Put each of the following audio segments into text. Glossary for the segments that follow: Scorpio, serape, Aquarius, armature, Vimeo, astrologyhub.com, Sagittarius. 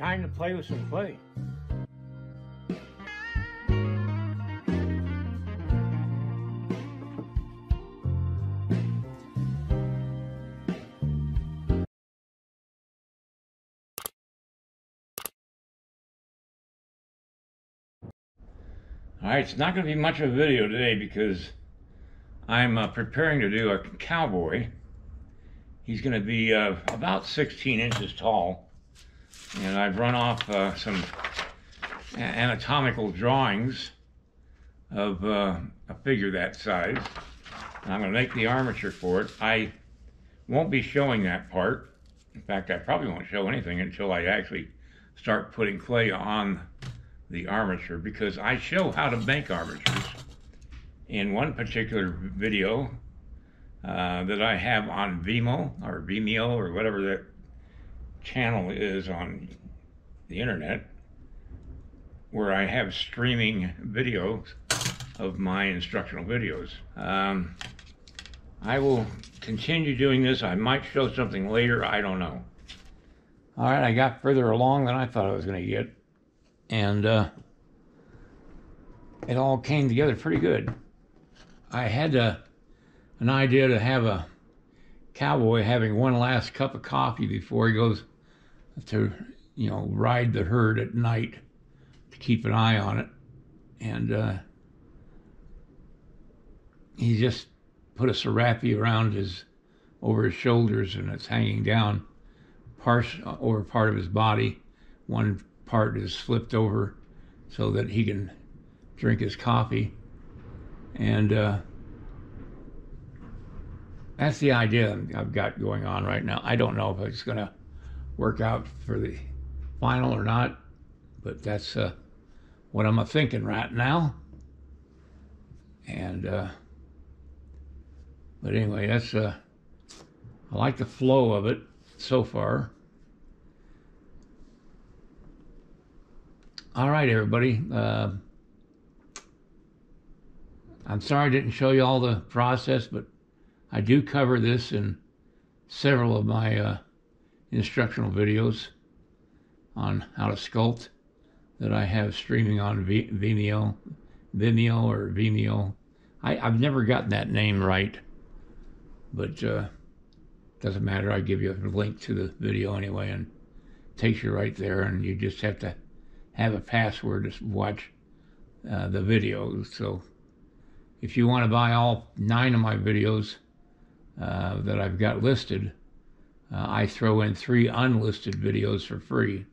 Time to play with some clay. Alright, it's not going to be much of a video today because I'm preparing to do a cowboy. He's going to be about 16 inches tall. And I've run off some anatomical drawings of a figure that size. And I'm going to make the armature for it. I won't be showing that part. In fact, I probably won't show anything until I actually start putting clay on the armature, because I show how to make armatures in one particular video that I have on Vimeo or whatever that channel is on the internet, where I have streaming videos of my instructional videos. I will continue doing this. I might show something later, I don't know. All right, I got further along than I thought I was going to get, and it all came together pretty good. I had an idea to have a cowboy having one last cup of coffee before he goes to, you know, ride the herd at night, to keep an eye on it. And he just put a serape around over his shoulders, and it's hanging down over part of his body. One part is flipped over so that he can drink his coffee. And that's the idea I've got going on right now. I don't know if it's going to work out for the final or not, but that's what I'm thinking right now. And but anyway, that's I like the flow of it so far. All right, everybody. I'm sorry I didn't show you all the process, but I do cover this in several of my instructional videos on how to sculpt that I have streaming on Vimeo or Vimeo. I've never gotten that name right, but doesn't matter. I give you a link to the video anyway, and it takes you right there, and you just have to have a password to watch the video. So if you want to buy all 9 of my videos that I've got listed, I throw in 3 unlisted videos for free,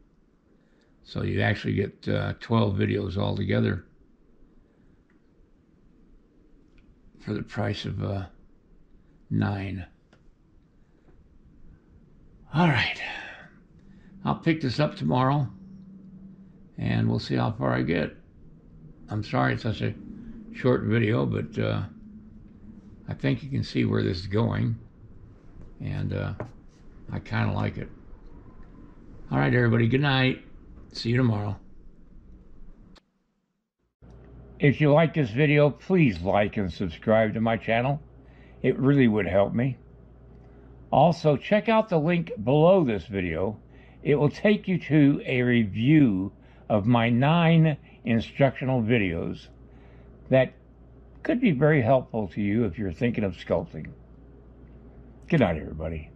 so you actually get 12 videos altogether for the price of 9. All right, I'll pick this up tomorrow, and we'll see how far I get. I'm sorry it's such a short video, but I think you can see where this is going, and I kind of like it. All right, everybody, good night. See you tomorrow. If you like this video, please like and subscribe to my channel. It really would help me. Also, check out the link below this video. It will take you to a review of my 9 instructional videos that could be very helpful to you if you're thinking of sculpting. Good night, everybody.